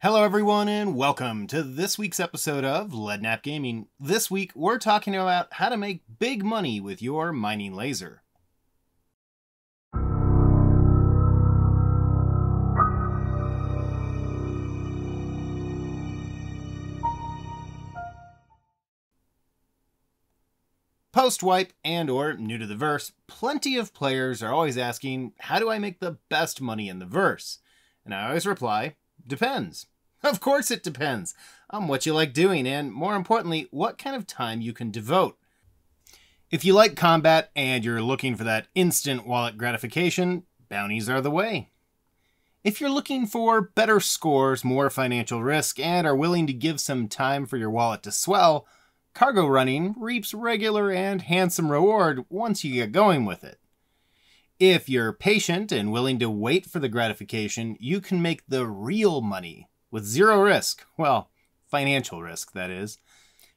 Hello everyone and welcome to this week's episode of Leadnap Gaming. This week we're talking about how to make big money with your mining laser. Post-wipe and or new to the verse, plenty of players are always asking, how do I make the best money in the verse? And I always reply, depends. Of course it depends on what you like doing and, more importantly, what kind of time you can devote. If you like combat and you're looking for that instant wallet gratification, bounties are the way. If you're looking for better scores, more financial risk, and are willing to give some time for your wallet to swell, cargo running reaps regular and handsome reward once you get going with it. If you're patient and willing to wait for the gratification, you can make the real money with zero risk. Well, financial risk, that is.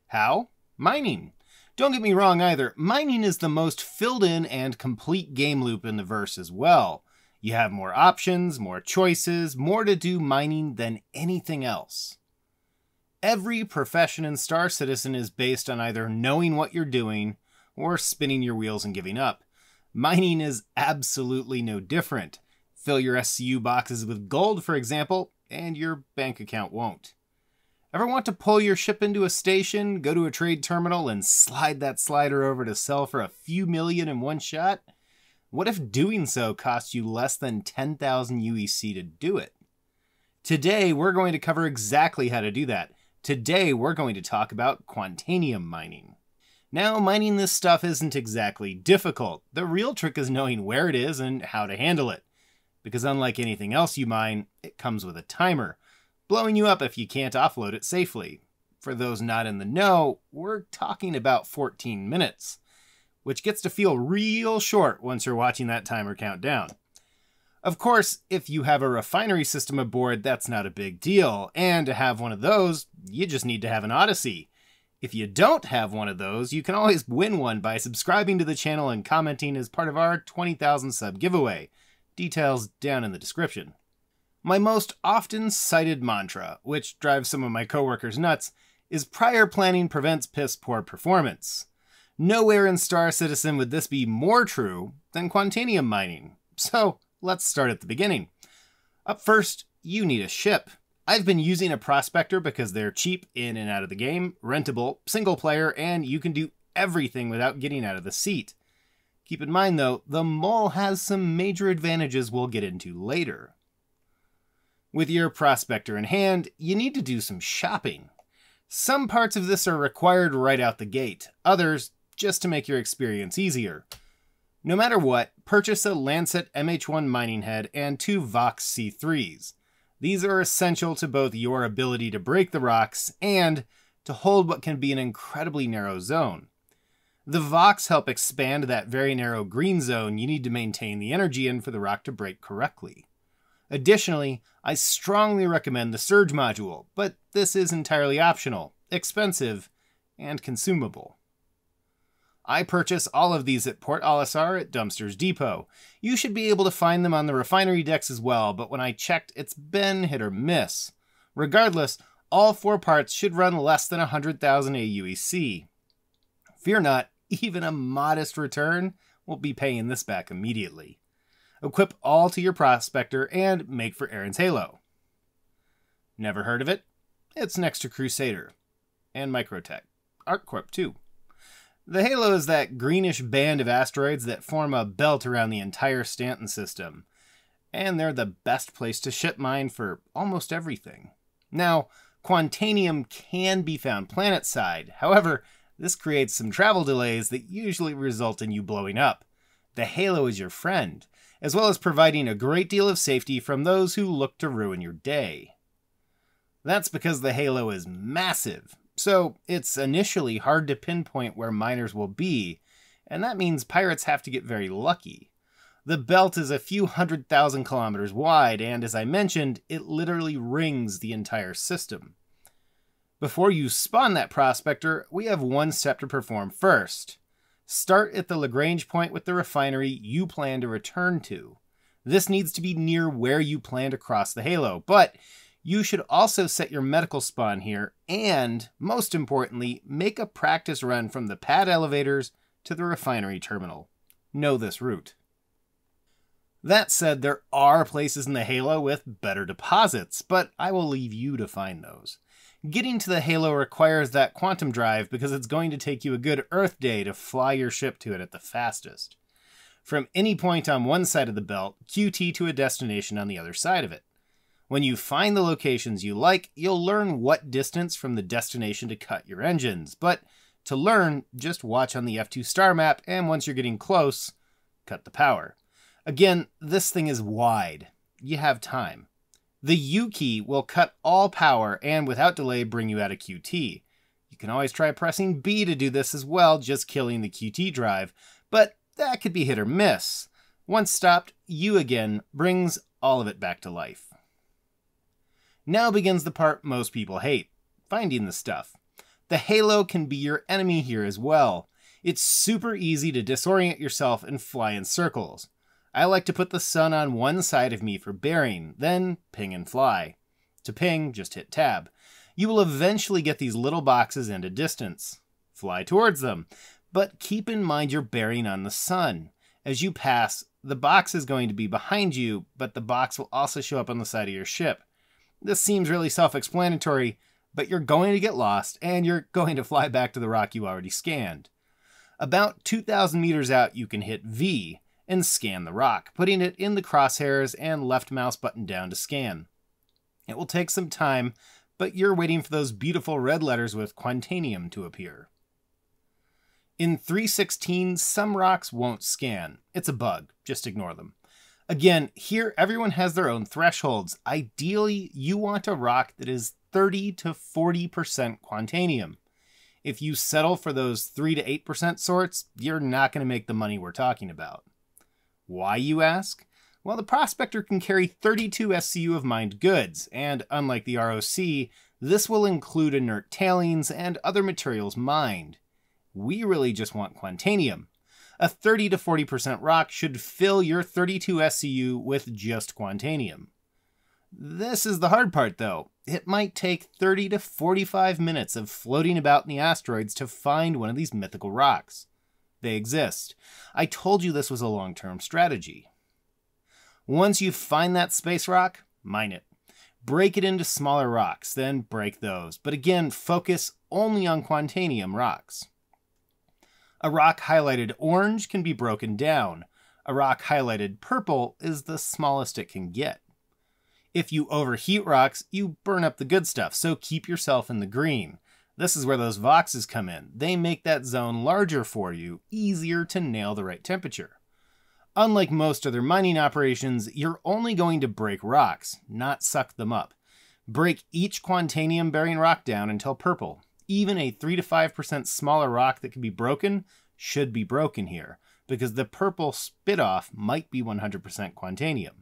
How? Mining. Don't get me wrong either. Mining is the most filled in and complete game loop in the verse as well. You have more options, more choices, more to do mining than anything else. Every profession in Star Citizen is based on either knowing what you're doing or spinning your wheels and giving up. Mining is absolutely no different. Fill your SCU boxes with gold, for example, and your bank account won't. Ever want to pull your ship into a station, go to a trade terminal, and slide that slider over to sell for a few million in one shot? What if doing so costs you less than 10,000 UEC to do it? Today, we're going to cover exactly how to do that. Today, we're going to talk about Quantanium mining. Now, mining this stuff isn't exactly difficult. The real trick is knowing where it is and how to handle it. Because unlike anything else you mine, it comes with a timer, blowing you up if you can't offload it safely. For those not in the know, we're talking about 14 minutes, which gets to feel real short once you're watching that timer count down. Of course, if you have a refinery system aboard, that's not a big deal. And to have one of those, you just need to have an Odyssey. If you don't have one of those, you can always win one by subscribing to the channel and commenting as part of our 20,000 sub giveaway. Details down in the description. My most often cited mantra, which drives some of my coworkers nuts, is prior planning prevents piss poor performance. Nowhere in Star Citizen would this be more true than Quantanium mining. So let's start at the beginning. Up first, you need a ship. I've been using a Prospector because they're cheap in and out of the game, rentable, single player, and you can do everything without getting out of the seat. Keep in mind though, the mole has some major advantages we'll get into later. With your Prospector in hand, you need to do some shopping. Some parts of this are required right out the gate, others just to make your experience easier. No matter what, purchase a Lancet MH1 mining head and two Vox C3s. These are essential to both your ability to break the rocks and to hold what can be an incredibly narrow zone. The Vox help expand that very narrow green zone you need to maintain the energy in for the rock to break correctly. Additionally, I strongly recommend the Surge module, but this is entirely optional, expensive, and consumable. I purchase all of these at Port Alisar at Dumpster's Depot. You should be able to find them on the refinery decks as well, but when I checked, it's been hit or miss. Regardless, all four parts should run less than 100,000 AUEC. Fear not, even a modest return will be paying this back immediately. Equip all to your Prospector and make for Eren's Halo. Never heard of it? It's next to Crusader and Microtech, ArcCorp too. The halo is that greenish band of asteroids that form a belt around the entire Stanton system, and they're the best place to ship mine for almost everything. Now, Quantanium can be found planetside, however, this creates some travel delays that usually result in you blowing up. The halo is your friend, as well as providing a great deal of safety from those who look to ruin your day. That's because the halo is massive. So it's initially hard to pinpoint where miners will be, and that means pirates have to get very lucky. The belt is a few 100,000 kilometers wide, and as I mentioned, it literally rings the entire system. Before you spawn that Prospector, we have one step to perform first. Start at the Lagrange point with the refinery you plan to return to. This needs to be near where you plan to cross the halo, but You should also set your medical spawn here and, most importantly, make a practice run from the pad elevators to the refinery terminal. Know this route. That said, there are places in the Halo with better deposits, but I will leave you to find those. Getting to the Halo requires that quantum drive because it's going to take you a good Earth day to fly your ship to it at the fastest. From any point on one side of the belt, QT to a destination on the other side of it. When you find the locations you like, you'll learn what distance from the destination to cut your engines, but to learn, just watch on the F2 star map, and once you're getting close, cut the power. Again, this thing is wide. You have time. The U key will cut all power and without delay bring you out of QT. You can always try pressing B to do this as well, just killing the QT drive, but that could be hit or miss. Once stopped, U again brings all of it back to life. Now begins the part most people hate, finding the stuff. The Halo can be your enemy here as well. It's super easy to disorient yourself and fly in circles. I like to put the sun on one side of me for bearing, then ping and fly. To ping, just hit tab. You will eventually get these little boxes into distance. Fly towards them, but keep in mind your bearing on the sun. As you pass, the box is going to be behind you, but the box will also show up on the side of your ship. This seems really self-explanatory, but you're going to get lost, and you're going to fly back to the rock you already scanned. About 2,000 meters out, you can hit V and scan the rock, putting it in the crosshairs and left mouse button down to scan. It will take some time, but you're waiting for those beautiful red letters with Quantanium to appear. In 3.16, some rocks won't scan. It's a bug, just ignore them. Again, here everyone has their own thresholds. Ideally, you want a rock that is 30 to 40% Quantanium. If you settle for those 3 to 8% sorts, you're not going to make the money we're talking about. Why, you ask? Well, the Prospector can carry 32 SCU of mined goods, and unlike the ROC, this will include inert tailings and other materials mined. We really just want Quantanium. A 30 to 40% rock should fill your 32 SCU with just Quantanium. This is the hard part, though. It might take 30 to 45 minutes of floating about in the asteroids to find one of these mythical rocks. They exist. I told you this was a long-term strategy. Once you find that space rock, mine it. Break it into smaller rocks, then break those. But again, focus only on Quantanium rocks. A rock highlighted orange can be broken down. A rock highlighted purple is the smallest it can get. If you overheat rocks, you burn up the good stuff, so keep yourself in the green. This is where those voxes come in. They make that zone larger for you, easier to nail the right temperature. Unlike most other mining operations, you're only going to break rocks, not suck them up. Break each Quantanium bearing rock down until purple. Even a 3 to 5% smaller rock that can be broken should be broken here, because the purple spit-off might be 100% Quantanium.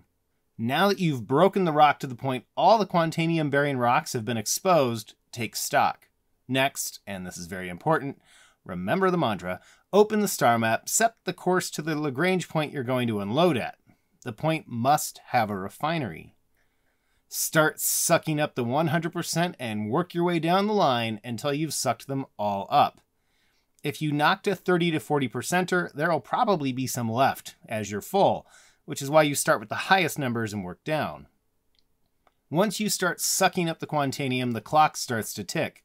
Now that you've broken the rock to the point all the Quantanium bearing rocks have been exposed, take stock. Next, and this is very important, remember the mantra, open the star map, set the course to the Lagrange point you're going to unload at. The point must have a refinery. Start sucking up the 100% and work your way down the line until you've sucked them all up. If you knocked a 30 to 40%er, there'll probably be some left as you're full, which is why you start with the highest numbers and work down. Once you start sucking up the Quantanium, the clock starts to tick.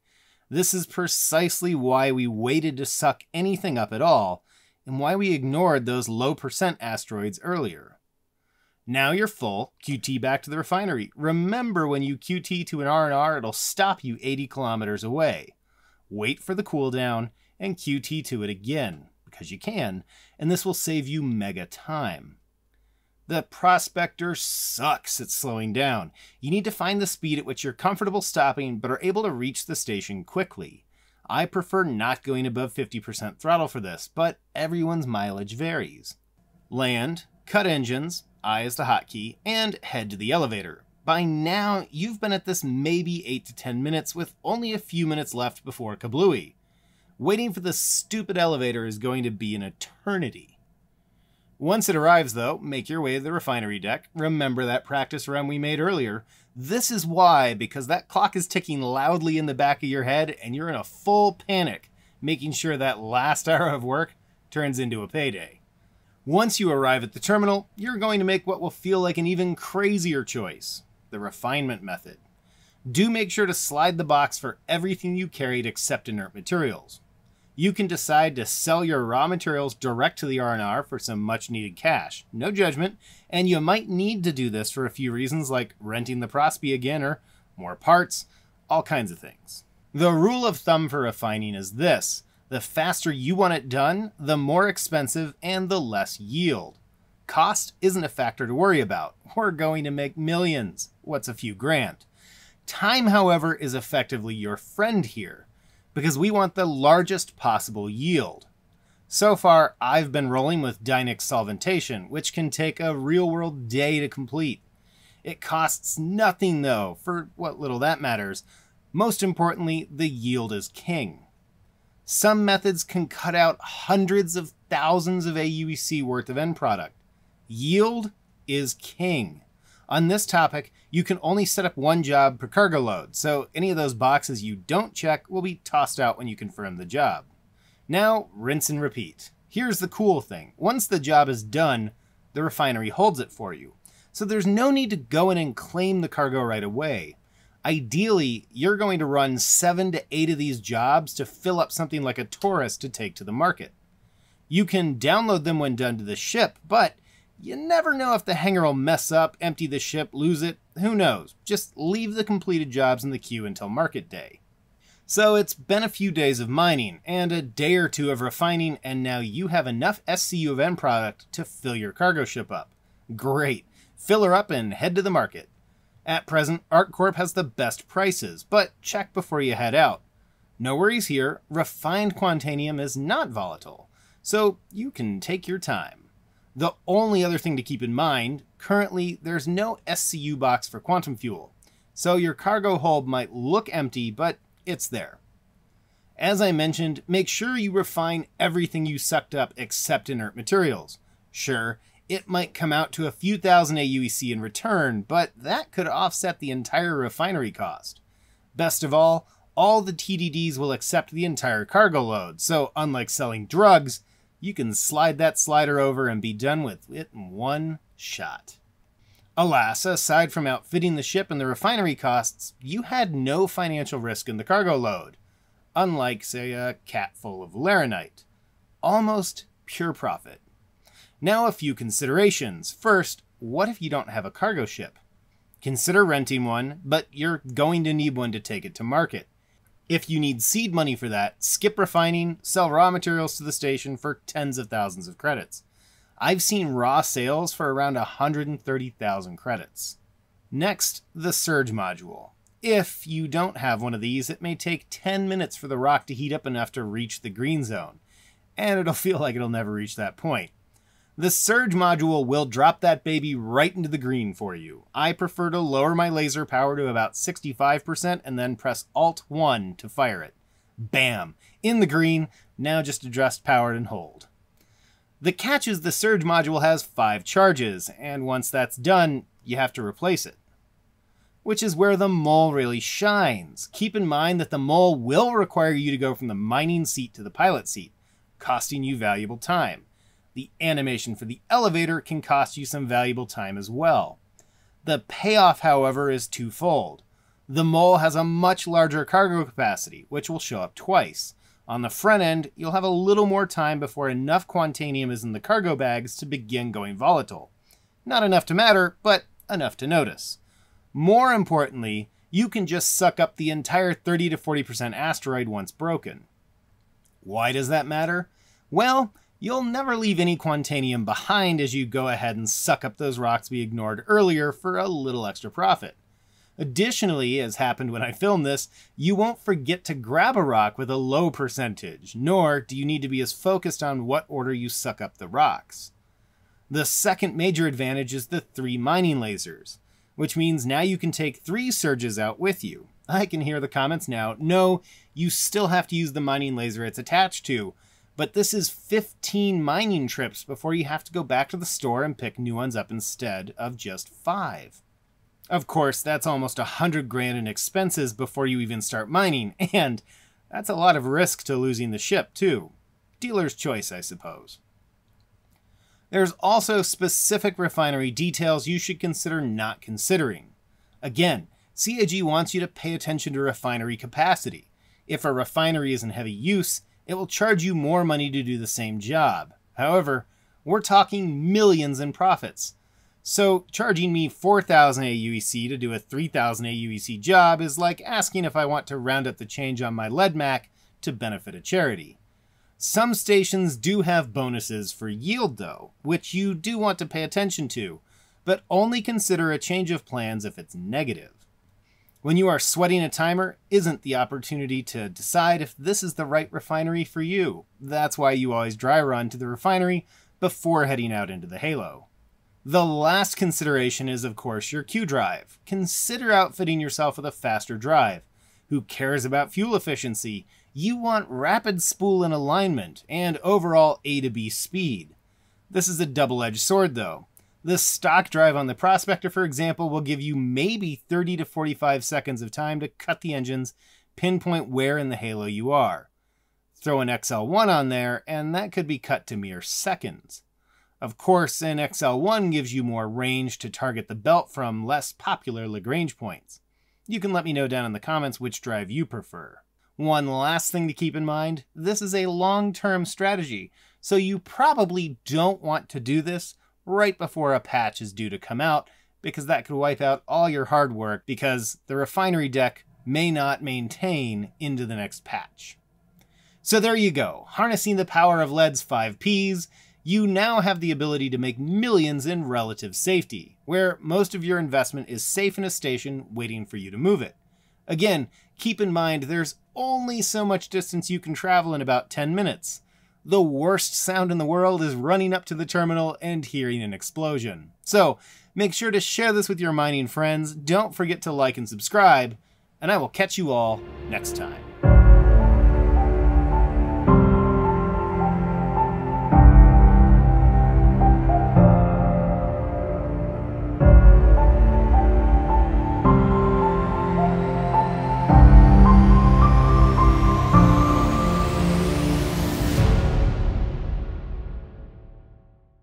This is precisely why we waited to suck anything up at all, and why we ignored those low percent asteroids earlier. Now you're full, QT back to the refinery. Remember, when you QT to an R&R, it'll stop you 80 kilometers away. Wait for the cooldown, and QT to it again, because you can, and this will save you mega time. The Prospector sucks at slowing down. You need to find the speed at which you're comfortable stopping but are able to reach the station quickly. I prefer not going above 50% throttle for this, but everyone's mileage varies. Land, cut engines, I is the hotkey, and head to the elevator. By now, you've been at this maybe 8 to 10 minutes with only a few minutes left before Kablooey. Waiting for this stupid elevator is going to be an eternity. Once it arrives, though, make your way to the refinery deck. Remember that practice run we made earlier. This is why, because that clock is ticking loudly in the back of your head and you're in a full panic, making sure that last hour of work turns into a payday. Once you arrive at the terminal, you're going to make what will feel like an even crazier choice, the refinement method. Do make sure to slide the box for everything you carried except inert materials. You can decide to sell your raw materials direct to the R&R for some much needed cash, no judgment, and you might need to do this for a few reasons like renting the Prospe again or more parts, all kinds of things. The rule of thumb for refining is this: the faster you want it done, the more expensive and the less yield. Cost isn't a factor to worry about. We're going to make millions, what's a few grand. Time, however, is effectively your friend here, because we want the largest possible yield. So far, I've been rolling with Dynix solventation, which can take a real-world day to complete. It costs nothing, though, for what little that matters. Most importantly, the yield is king. Some methods can cut out hundreds of thousands of AUEC worth of end product. Yield is king. On this topic, you can only set up one job per cargo load, so any of those boxes you don't check will be tossed out when you confirm the job. Now, rinse and repeat. Here's the cool thing. Once the job is done, the refinery holds it for you, so there's no need to go in and claim the cargo right away. Ideally, you're going to run 7 to 8 of these jobs to fill up something like a Taurus to take to the market. You can download them when done to the ship, but you never know if the hangar will mess up, empty the ship, lose it, who knows. Just leave the completed jobs in the queue until market day. So it's been a few days of mining, and a day or two of refining, and now you have enough SCU of end product to fill your cargo ship up. Great. Fill her up and head to the market. At present, ArcCorp has the best prices, but check before you head out. No worries here, refined Quantanium is not volatile, so you can take your time. The only other thing to keep in mind, currently there's no SCU box for quantum fuel, so your cargo hold might look empty, but it's there. As I mentioned, make sure you refine everything you sucked up except inert materials. Sure, it might come out to a few thousand AUEC in return, but that could offset the entire refinery cost. Best of all the TDDs will accept the entire cargo load, so unlike selling drugs, you can slide that slider over and be done with it in one shot. Alas, aside from outfitting the ship and the refinery costs, you had no financial risk in the cargo load, unlike, say, a cat full of laranite. Almost pure profit. Now a few considerations. First, what if you don't have a cargo ship? Consider renting one, but you're going to need one to take it to market. If you need seed money for that, skip refining, sell raw materials to the station for tens of thousands of credits. I've seen raw sales for around 130,000 credits. Next, the surge module. If you don't have one of these, it may take 10 minutes for the rock to heat up enough to reach the green zone, and it'll feel like it'll never reach that point. The surge module will drop that baby right into the green for you. I prefer to lower my laser power to about 65% and then press Alt-1 to fire it. Bam! In the green, now just adjust power and hold. The catch is the surge module has 5 charges, and once that's done, you have to replace it. Which is where the mole really shines. Keep in mind that the mole will require you to go from the mining seat to the pilot seat, costing you valuable time. The animation for the elevator can cost you some valuable time as well. The payoff, however, is twofold. The mole has a much larger cargo capacity, which will show up twice. On the front end, you'll have a little more time before enough Quantanium is in the cargo bags to begin going volatile. Not enough to matter, but enough to notice. More importantly, you can just suck up the entire 30 to 40% asteroid once broken. Why does that matter? Well, you'll never leave any Quantanium behind as you go ahead and suck up those rocks we ignored earlier for a little extra profit. Additionally, as happened when I filmed this, you won't forget to grab a rock with a low percentage, nor do you need to be as focused on what order you suck up the rocks. The second major advantage is the 3 mining lasers, which means now you can take 3 surges out with you. I can hear the comments now, no, you still have to use the mining laser it's attached to, but this is 15 mining trips before you have to go back to the store and pick new ones up instead of just 5. Of course, that's almost 100 grand in expenses before you even start mining, and that's a lot of risk to losing the ship too. Dealer's choice, I suppose. There's also specific refinery details you should consider not considering. Again, CAG wants you to pay attention to refinery capacity. If a refinery is in heavy use, it will charge you more money to do the same job. However, we're talking millions in profits. So charging me 4,000 AUEC to do a 3,000 AUEC job is like asking if I want to round up the change on my Leadmac to benefit a charity. Some stations do have bonuses for yield though, which you do want to pay attention to, but only consider a change of plans if it's negative. When you are sweating a timer isn't the opportunity to decide if this is the right refinery for you. That's why you always dry run to the refinery before heading out into the Halo. The last consideration is of course your Q drive. Consider outfitting yourself with a faster drive. Who cares about fuel efficiency? You want rapid spool and alignment and overall A to B speed. This is a double-edged sword though. This stock drive on the Prospector, for example, will give you maybe 30 to 45 seconds of time to cut the engines, pinpoint where in the Halo you are. Throw an XL1 on there, and that could be cut to mere seconds. Of course, an XL1 gives you more range to target the belt from less popular Lagrange points. You can let me know down in the comments which drive you prefer. One last thing to keep in mind, this is a long-term strategy, so you probably don't want to do this right before a patch is due to come out, because that could wipe out all your hard work because the refinery deck may not maintain into the next patch. So there you go, harnessing the power of lead's 5Ps, you now have the ability to make millions in relative safety, where most of your investment is safe in a station waiting for you to move it. Again, keep in mind there's only so much distance you can travel in about 10 minutes. The worst sound in the world is running up to the terminal and hearing an explosion. So make sure to share this with your mining friends. Don't forget to like and subscribe, and I will catch you all next time.